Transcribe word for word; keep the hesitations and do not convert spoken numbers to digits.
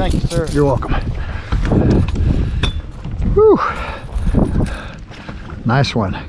Thank you, sir. You're welcome. Whew. Nice one.